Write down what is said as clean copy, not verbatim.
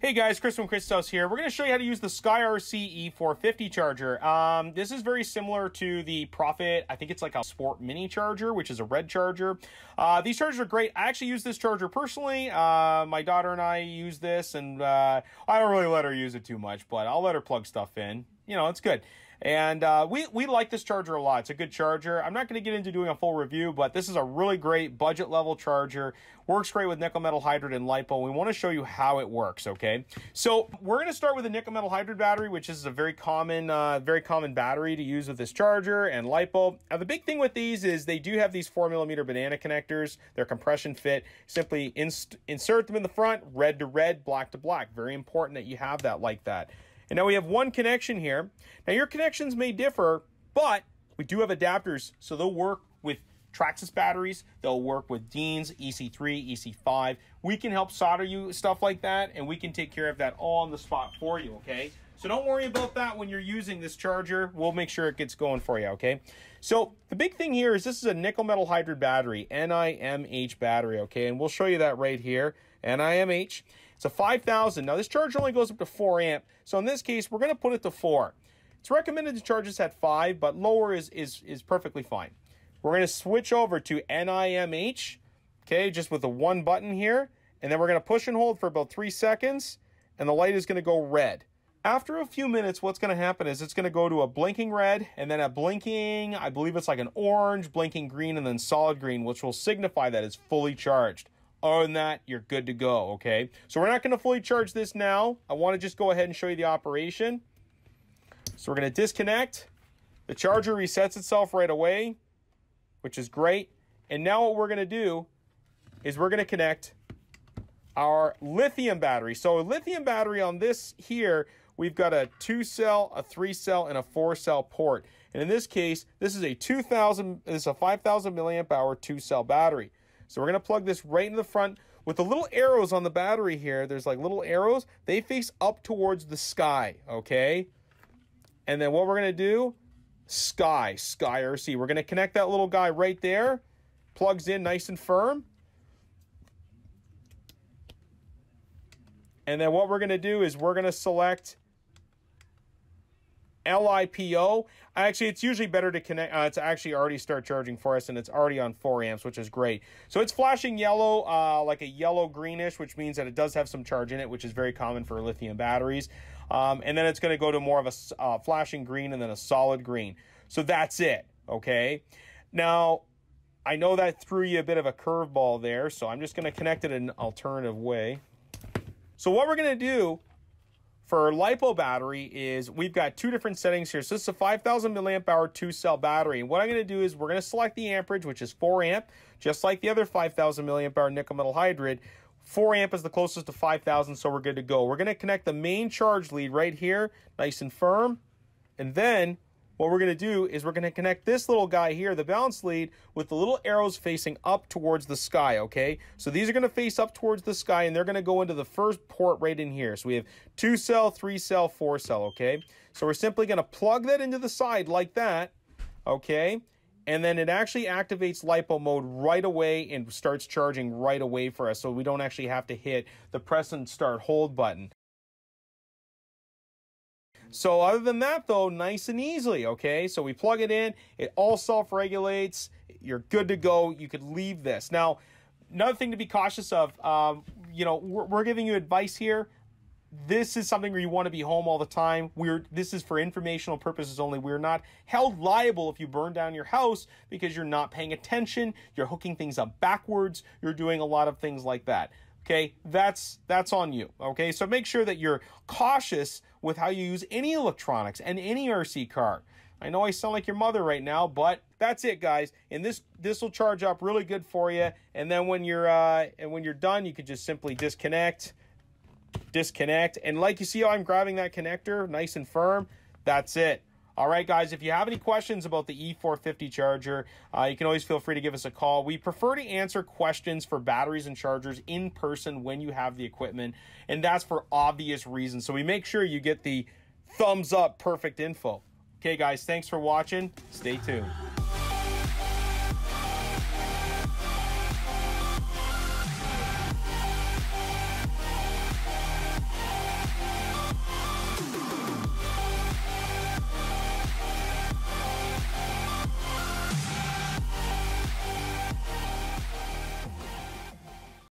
Hey guys, Chris from Chris's House here. We're going to show you how to use the SkyRC e 450 charger. This is very similar to the Prophet, I think it's like a Sport Mini charger, which is a red charger. These chargers are great. I actually use this charger personally. My daughter and I use this, and I don't really let her use it too much, but I'll let her plug stuff in. You know, it's good. And we like this charger a lot. It's a good charger. I'm not going to get into doing a full review, but this is a really great budget level charger. Works great with nickel metal hydride and LiPo. We want to show you how it works, okay? So we're going to start with a nickel metal hydride battery, which is a very common battery to use with this charger and LiPo. Now the big thing with these is they do have these 4mm banana connectors. They're compression fit. Simply insert them in the front, red to red, black to black. Very important that you have that like that. And now we have one connection here. Now your connections may differ, but we do have adapters, so they'll work with Traxxas batteries, they'll work with Deans, EC3, EC5. We can help solder you stuff like that, and we can take care of that all on the spot for you, okay? So don't worry about that when you're using this charger. We'll make sure it gets going for you, okay? So the big thing here is this is a nickel metal hydride battery, NiMH battery, okay? And we'll show you that right here, NiMH. It's a 5,000. Now, this charger only goes up to 4 amp, so in this case, we're going to put it to 4. It's recommended to charge this at 5, but lower is perfectly fine. We're going to switch over to NiMH, okay, just with the one button here, and then we're going to push and hold for about 3 seconds, and the light is going to go red. After a few minutes, what's going to happen is it's going to go to a blinking red and then a blinking, I believe it's like an orange, blinking green, and then solid green, which will signify that it's fully charged. Other than that, you're good to go, okay? So we're not going to fully charge this now. I want to just go ahead and show you the operation. So we're going to disconnect. The charger resets itself right away, which is great. And now what we're going to do is we're going to connect our lithium battery. So a lithium battery on this here, we've got a 2-cell, a 3-cell, and a 4-cell port. And in this case, this is a 5,000 milliamp hour 2-cell battery. So we're going to plug this right in the front with the little arrows on the battery here. There's like little arrows. They face up towards the sky, okay? And then what we're going to do, SkyRC. We're going to connect that little guy right there. Plugs in nice and firm. And then what we're going to do is we're going to select LiPo. Actually, it's usually better to connect. It's actually already start charging for us, and it's already on 4 amps, which is great. So it's flashing yellow, like a yellow-greenish, which means that it does have some charge in it, which is very common for lithium batteries. And then it's going to go to more of a flashing green and then a solid green. So that's it, okay? Now, I know that threw you a bit of a curveball there, so I'm just going to connect it in an alternative way. So what we're going to do for LiPo battery is we've got 2 different settings here. So this is a 5,000 milliamp hour 2-cell battery. And what I'm going to do is we're going to select the amperage, which is 4 amp, just like the other 5,000 milliamp hour nickel metal hydride. 4 amp is the closest to 5,000, so we're good to go. We're going to connect the main charge lead right here, nice and firm. And then what we're going to do is we're going to connect this little guy here, the balance lead, with the little arrows facing up towards the sky, okay? So these are going to face up towards the sky, and they're going to go into the first port right in here. So we have 2-cell, 3-cell, 4-cell, okay? So we're simply going to plug that into the side like that, okay? And then it actually activates LiPo mode right away and starts charging right away for us, so we don't actually have to hit the press and start hold button. So other than that, though, nice and easily, okay? So we plug it in. It all self-regulates. You're good to go. You could leave this. Now, another thing to be cautious of, you know, we're giving you advice here. This is something where you want to be home all the time. This is for informational purposes only. We're not held liable if you burn down your house because you're not paying attention. You're hooking things up backwards. You're doing a lot of things like that. Okay, that's on you, okay? So make sure that you're cautious with how you use any electronics and any RC car. I know I sound like your mother right now, but that's it, guys. And this will charge up really good for you. And then when you're done, you can just simply disconnect. And like you see, how I'm grabbing that connector nice and firm. That's it. All right, guys, if you have any questions about the E450 charger, you can always feel free to give us a call. We prefer to answer questions for batteries and chargers in person when you have the equipment, and that's for obvious reasons. So we make sure you get the thumbs up perfect info. Okay, guys, thanks for watching. Stay tuned.